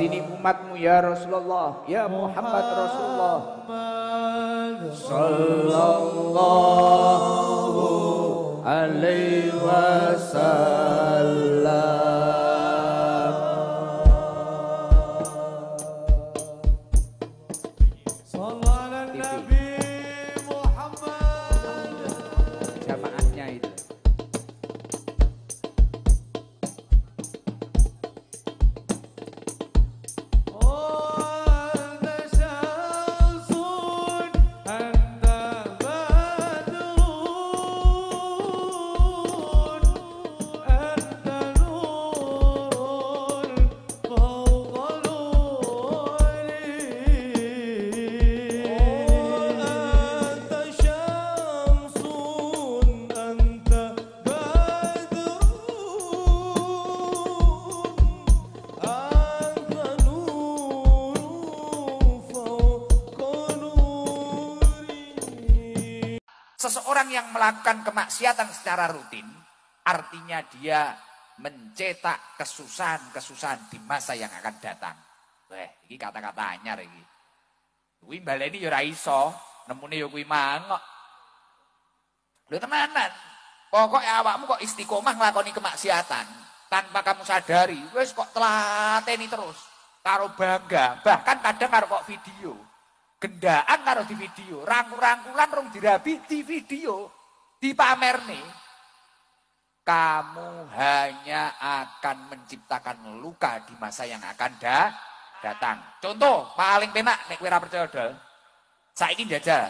sini umatmu ya Rasulullah, ya Muhammad Rasulullah. Sallallahu alaihi wasallam. Melakukan kemaksiatan secara rutin, artinya dia mencetak kesusahan-kesusahan di masa yang akan datang. Weh, ini kata-katanya lagi. Kuwi baleni yo ora iso, nemune yo kuwi mangok. Lho temenan, pokoknya awakmu kok istiqomah nglakoni kemaksiatan tanpa kamu sadari, wis kok telateni terus, karo bangga, bahkan kadang karo kok video, gendaan karo di video, rangkul-rangkulan rong dirabi di video. Di pamer nih, kamu hanya akan menciptakan luka di masa yang akan datang. Contoh paling penak nek kowe ora percaya dol. Saiki njajal.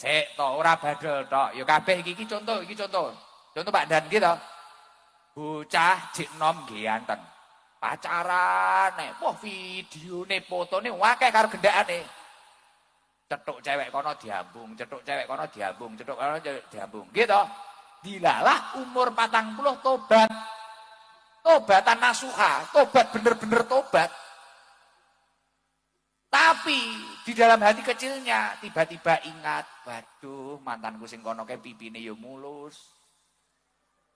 Cek to ora badel tok. Ya kabeh iki contoh, iki contoh. Contoh Pak Dan iki to. Bocah jek nom ganteng. Pacaran nek wah videone, fotone akeh karo gendakane. Cetuk cewek kono diambung, cetuk cewek kono diambung, cetuk kono diambung, gitu. Dilalah umur 40 tobat, tobatan nasuha, tobat bener-bener tobat. Tapi di dalam hati kecilnya tiba-tiba ingat, waduh mantanku sing kono ke pipine yo mulus,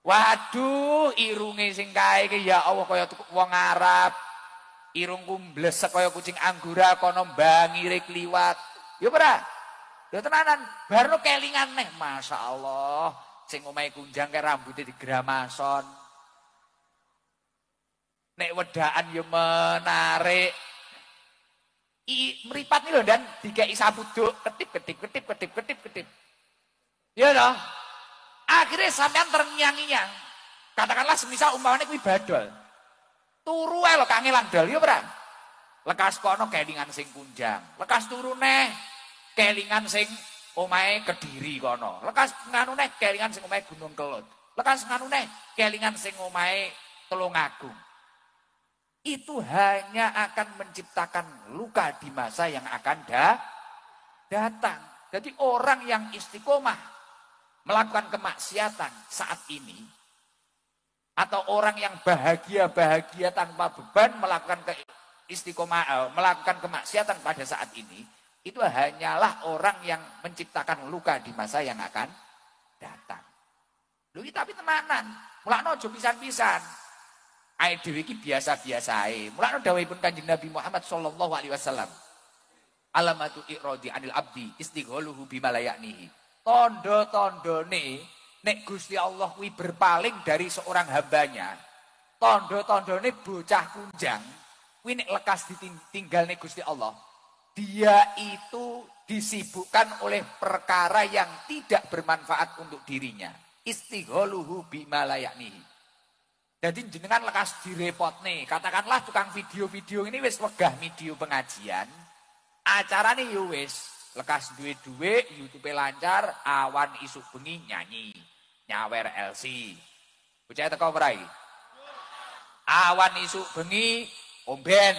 waduh irunge sing kae ke ya Allah kaya wong Arab, irungku mblesek kaya kucing anggora kono mbangire kliwat. Ya ora. Ya tenanan, baru kelingan neh, Masya Allah. Sing omahe kunjang ke rambutnya digramason. Nek wedaan ya menarik. I meripat nih loh dan tiga isabu duk ketip. Ya loh. Akhirnya sampean terngiang-ngiang. Katakanlah semisal umpamane kuwi badol. Turu ae lho kangelan dol, ya ora. Lekas kono kelingan sing kunjang, lekas turune kelingan sing omahe Kediri kono, lekas nganune kelingan sing omahe Gunung Kelud, lekas nganune kelingan sing omahe Tulungagung. Itu hanya akan menciptakan luka di masa yang akan datang. Jadi orang yang istiqomah melakukan kemaksiatan saat ini, atau orang yang bahagia-bahagia tanpa beban melakukan istiqomah melakukan kemaksiatan pada saat ini, itu hanyalah orang yang menciptakan luka di masa yang akan datang. Lho tapi tenanan, mulakno aja pisan-pisan. Ae dhewe iki biasa-biasa ae. Mulakno dawuhipun Kanjeng Nabi Muhammad sallallahu alaihi wasallam. Alamatu iradi anil abdi istigholuhu bima la yaknihi. Tandha-tandhane nek Gusti Allah kuwi berpaling dari seorang hambanya. Tandha-tandhane bocah kunjang kuwi nek lekas ditinggal nih Gusti Allah, dia itu disibukkan oleh perkara yang tidak bermanfaat untuk dirinya. Istigholuhu bima la yaknihi. Jadi jenengan lekas direpot nih, katakanlah tukang video-video ini wis wegah video pengajian, acara nih wis lekas duwe-duwe, YouTube lancar, awan isuk bengi nyanyi, nyawer LC. Bocah teko prai. Awan isuk bengi omben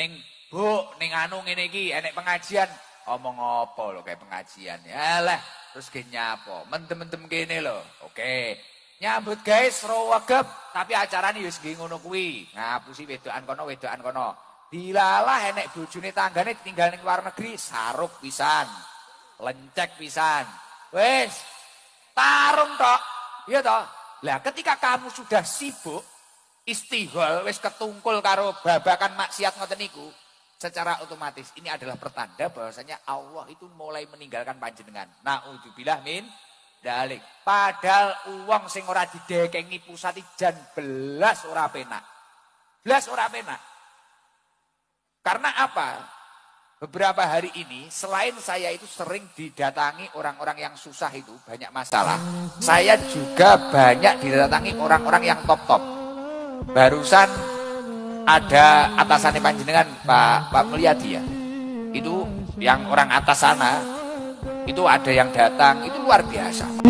ning buk ning anu ngene iki enek pengajian omong apa lho kayak pengajian alah terus ge nyapa mendem-mendem kene lho oke nyambut guys rowegep tapi acarane wis ge ngono kuwi ngapusi wedokan kono dilalah enek bojone tanggane ditinggal ning luar negeri sarup pisan lencek pisan wis tarung tok iya toh lah ketika kamu sudah sibuk istighol wis ketungkul karo babakan maksiat ngoten niku, secara otomatis ini adalah pertanda bahwasanya Allah itu mulai meninggalkan panjenengan. Naudzubillah min dalik. Padahal uang sing ora didekengi pusat jan belas ora penak. Belas ora penak. Karena apa? Beberapa hari ini selain saya itu sering didatangi orang-orang yang susah itu, banyak masalah. Saya juga banyak didatangi orang-orang yang top-top. Barusan ada atasannya panjenengan Pak Mulyadi ya. Itu yang orang atas sana itu ada yang datang, itu luar biasa.